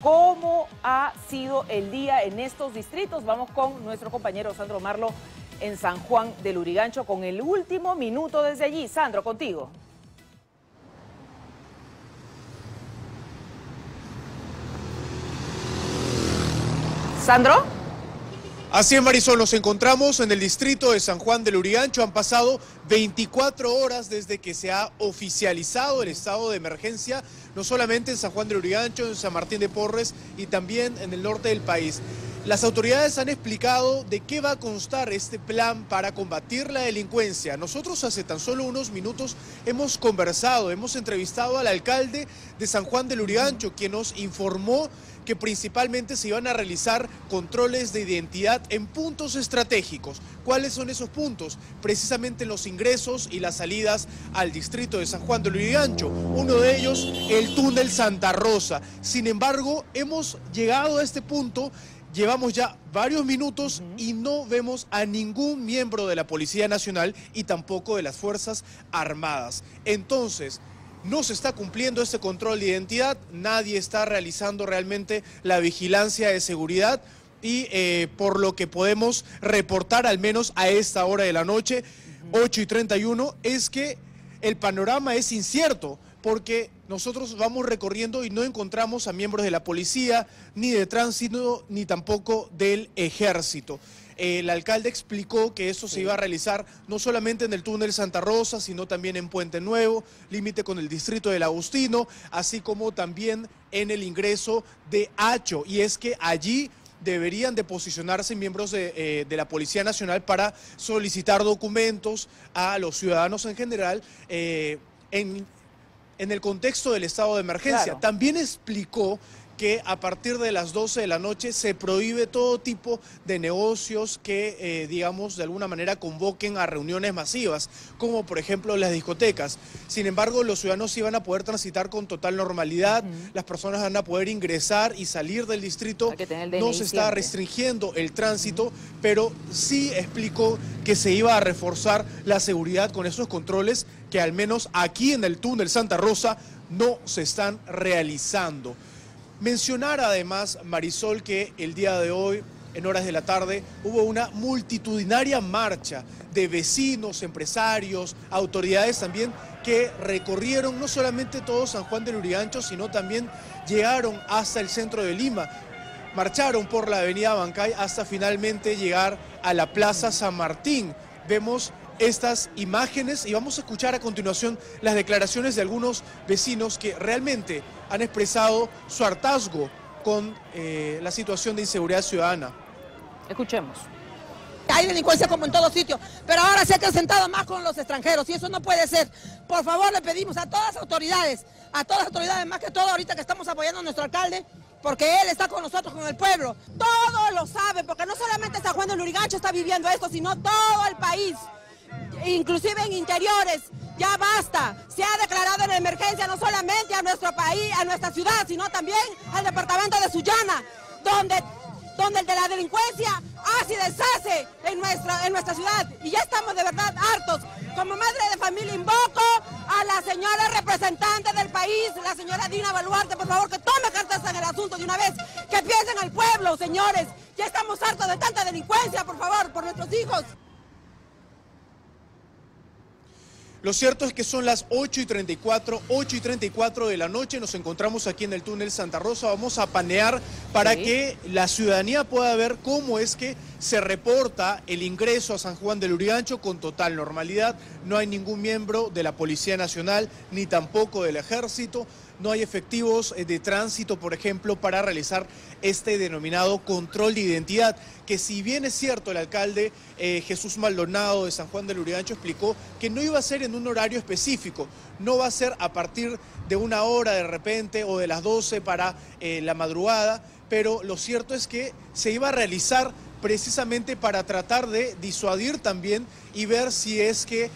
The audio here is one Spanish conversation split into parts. ¿Cómo ha sido el día en estos distritos? Vamos con nuestro compañero Sandro Marlo en San Juan de Lurigancho con el último minuto desde allí. Sandro, contigo. ¿Sandro? Así es, Marisol, nos encontramos en el distrito de San Juan de Lurigancho. Han pasado 24 horas desde que se ha oficializado el estado de emergencia, no solamente en San Juan de Lurigancho, en San Martín de Porres y también en el norte del país. Las autoridades han explicado de qué va a constar este plan para combatir la delincuencia. Nosotros hace tan solo unos minutos hemos conversado, hemos entrevistado al alcalde de San Juan de Lurigancho, quien nos informó que principalmente se iban a realizar controles de identidad en puntos estratégicos. ¿Cuáles son esos puntos? Precisamente los ingresos y las salidas al distrito de San Juan de Lurigancho. Uno de ellos, el túnel Santa Rosa. Sin embargo, hemos llegado a este punto. Llevamos ya varios minutos y no vemos a ningún miembro de la Policía Nacional y tampoco de las Fuerzas Armadas. Entonces, no se está cumpliendo este control de identidad, nadie está realizando realmente la vigilancia de seguridad y por lo que podemos reportar, al menos a esta hora de la noche, 8:31, es que el panorama es incierto, porque nosotros vamos recorriendo y no encontramos a miembros de la policía, ni de tránsito, ni tampoco del ejército. El alcalde explicó que esto se iba a realizar no solamente en el túnel Santa Rosa, sino también en Puente Nuevo, límite con el distrito del Agustino, así como también en el ingreso de Acho. Y es que allí deberían de posicionarse miembros de la Policía Nacional para solicitar documentos a los ciudadanos en general en el contexto del estado de emergencia. Claro. También explicó que a partir de las 12 de la noche se prohíbe todo tipo de negocios que, digamos, de alguna manera convoquen a reuniones masivas, como por ejemplo las discotecas. Sin embargo, los ciudadanos sí van a poder transitar con total normalidad, las personas van a poder ingresar y salir del distrito. No se está restringiendo el tránsito, pero sí explicó que se iba a reforzar la seguridad con esos controles que al menos aquí en el túnel Santa Rosa no se están realizando. Mencionar además, Marisol, que el día de hoy, en horas de la tarde, hubo una multitudinaria marcha de vecinos, empresarios, autoridades también, que recorrieron no solamente todo San Juan de Lurigancho, sino también llegaron hasta el centro de Lima. Marcharon por la avenida Bancay hasta finalmente llegar a la Plaza San Martín. Vemos estas imágenes y vamos a escuchar a continuación las declaraciones de algunos vecinos que realmente han expresado su hartazgo con la situación de inseguridad ciudadana. Escuchemos. Hay delincuencia como en todos sitios, pero ahora se ha acrecentado más con los extranjeros y eso no puede ser. Por favor, le pedimos a todas las autoridades, más que todo ahorita que estamos apoyando a nuestro alcalde, porque él está con nosotros, con el pueblo. Todos lo saben, porque no solamente San Juan de Lurigancho está viviendo esto, sino todo el país. Inclusive en interiores, ya basta, se ha declarado en emergencia no solamente a nuestro país, a nuestra ciudad, sino también al departamento de Sullana, donde el de la delincuencia hace y deshace en nuestra ciudad, y ya estamos de verdad hartos. Como madre de familia invoco a la señora representante del país, la señora Dina Baluarte, por favor, que tome cartas en el asunto de una vez, que piensen al pueblo, señores, ya estamos hartos de tanta delincuencia, por favor, por nuestros hijos. Lo cierto es que son las 8:34 de la noche, nos encontramos aquí en el túnel Santa Rosa, vamos a panear para que la ciudadanía pueda ver cómo es que se reporta el ingreso a San Juan de Lurigancho con total normalidad. No hay ningún miembro de la Policía Nacional ni tampoco del Ejército, no hay efectivos de tránsito, por ejemplo, para realizar este denominado control de identidad, que si bien es cierto, el alcalde Jesús Maldonado de San Juan de Lurigancho explicó que no iba a ser en un horario específico, no va a ser a partir de una hora de repente o de las 12 para la madrugada, pero lo cierto es que se iba a realizar precisamente para tratar de disuadir también y ver si es que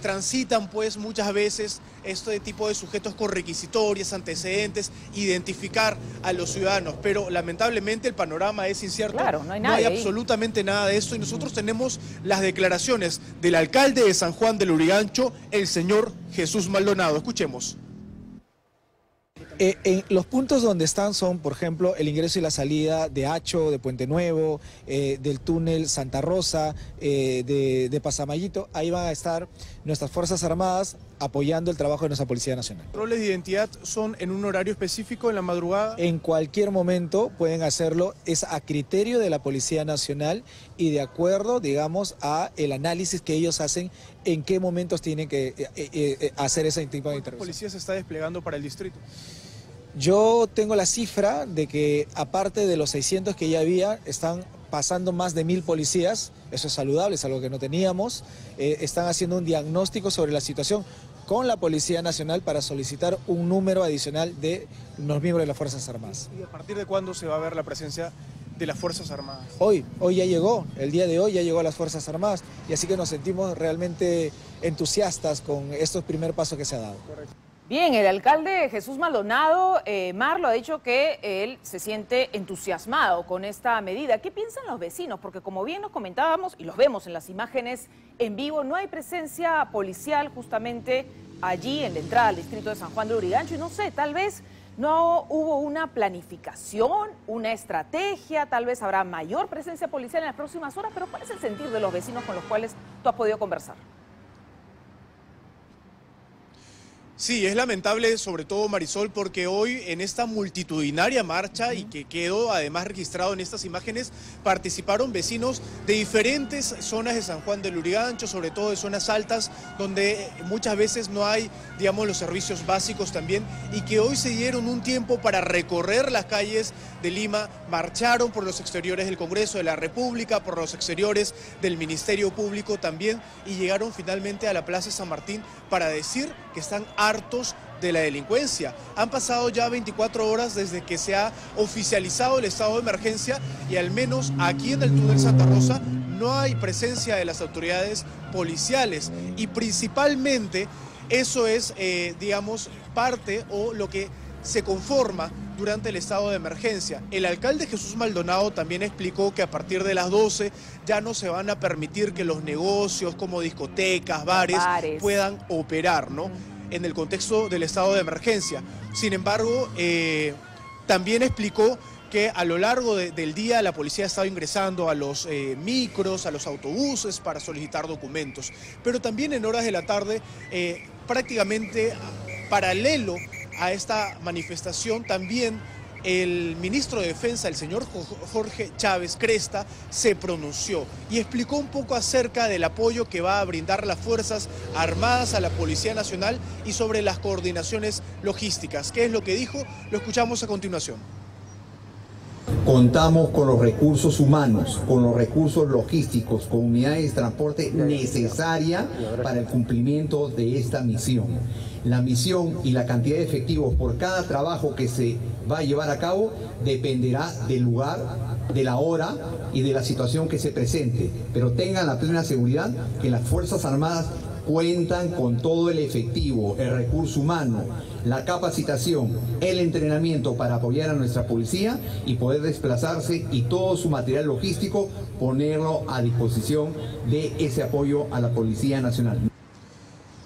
transitan pues muchas veces este tipo de sujetos con requisitorias, antecedentes, identificar a los ciudadanos, pero lamentablemente el panorama es incierto, claro, no hay absolutamente nada de eso, y nosotros tenemos las declaraciones del alcalde de San Juan de Lurigancho, el señor Jesús Maldonado. Escuchemos. Los puntos donde están son, por ejemplo, el ingreso y la salida de Acho, de Puente Nuevo, del túnel Santa Rosa, de Pasamayito. Ahí van a estar nuestras Fuerzas Armadas apoyando el trabajo de nuestra Policía Nacional. ¿Los controles de identidad son en un horario específico, en la madrugada? En cualquier momento pueden hacerlo, es a criterio de la Policía Nacional y de acuerdo, digamos, a el análisis que ellos hacen, en qué momentos tienen que hacer ese tipo de intervención. ¿La policía se está desplegando para el distrito? Yo tengo la cifra de que, aparte de los 600 que ya había, están pasando más de 1000 policías. Eso es saludable, es algo que no teníamos. Están haciendo un diagnóstico sobre la situación con la Policía Nacional para solicitar un número adicional de los miembros de las Fuerzas Armadas. ¿Y a partir de cuándo se va a ver la presencia de las Fuerzas Armadas? Hoy ya llegó, el día de hoy ya llegó a las Fuerzas Armadas, y así que nos sentimos realmente entusiastas con estos primeros pasos que se ha dado. Correcto. Bien, el alcalde Jesús Maldonado, Marlo, ha dicho que él se siente entusiasmado con esta medida. ¿Qué piensan los vecinos? Porque como bien nos comentábamos, y los vemos en las imágenes en vivo, no hay presencia policial justamente allí en la entrada al distrito de San Juan de Lurigancho. Y no sé, tal vez no hubo una planificación, una estrategia, tal vez habrá mayor presencia policial en las próximas horas, pero ¿cuál es el sentir de los vecinos con los cuales tú has podido conversar? Sí, es lamentable, sobre todo, Marisol, porque hoy en esta multitudinaria marcha y que quedó además registrado en estas imágenes, participaron vecinos de diferentes zonas de San Juan de Lurigancho, sobre todo de zonas altas, donde muchas veces no hay, digamos, los servicios básicos también, y que hoy se dieron un tiempo para recorrer las calles de Lima, marcharon por los exteriores del Congreso de la República, por los exteriores del Ministerio Público también, y llegaron finalmente a la Plaza San Martín para decir que están hartos de la delincuencia. Han pasado ya 24 horas desde que se ha oficializado el estado de emergencia y al menos aquí en el túnel Santa Rosa no hay presencia de las autoridades policiales, y principalmente eso es, digamos, parte o lo que se conforma durante el estado de emergencia. El alcalde Jesús Maldonado también explicó que a partir de las 12 ya no se van a permitir que los negocios como discotecas, bares. Puedan operar, ¿no? En el contexto del estado de emergencia. Sin embargo, también explicó que a lo largo del día la policía ha estado ingresando a los micros, a los autobuses para solicitar documentos. Pero también en horas de la tarde, prácticamente paralelo a esta manifestación, también el ministro de Defensa, el señor Jorge Chávez Cresta, se pronunció y explicó un poco acerca del apoyo que va a brindar las Fuerzas Armadas a la Policía Nacional y sobre las coordinaciones logísticas. ¿Qué es lo que dijo? Lo escuchamos a continuación. Contamos con los recursos humanos, con los recursos logísticos, con unidades de transporte necesarias para el cumplimiento de esta misión. La misión y la cantidad de efectivos por cada trabajo que se va a llevar a cabo dependerá del lugar, de la hora y de la situación que se presente. Pero tengan la plena seguridad que las Fuerzas Armadas cuentan con todo el efectivo, el recurso humano, la capacitación, el entrenamiento para apoyar a nuestra policía y poder desplazarse, y todo su material logístico ponerlo a disposición de ese apoyo a la Policía Nacional.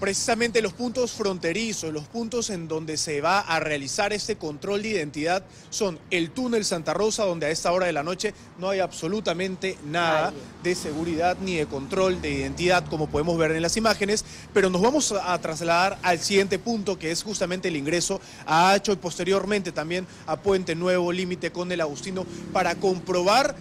Precisamente los puntos fronterizos, los puntos en donde se va a realizar este control de identidad son el túnel Santa Rosa, donde a esta hora de la noche no hay absolutamente nada de seguridad ni de control de identidad, como podemos ver en las imágenes, pero nos vamos a trasladar al siguiente punto, que es justamente el ingreso a Acho y posteriormente también a Puente Nuevo, límite con el Agustino, para comprobar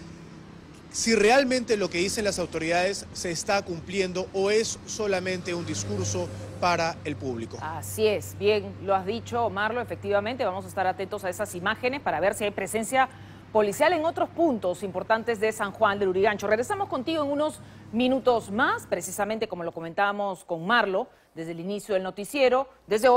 si realmente lo que dicen las autoridades se está cumpliendo o es solamente un discurso para el público. Así es, bien lo has dicho, Marlo, efectivamente vamos a estar atentos a esas imágenes para ver si hay presencia policial en otros puntos importantes de San Juan de Lurigancho. Regresamos contigo en unos minutos más, precisamente como lo comentábamos con Marlo desde el inicio del noticiero, desde hoy.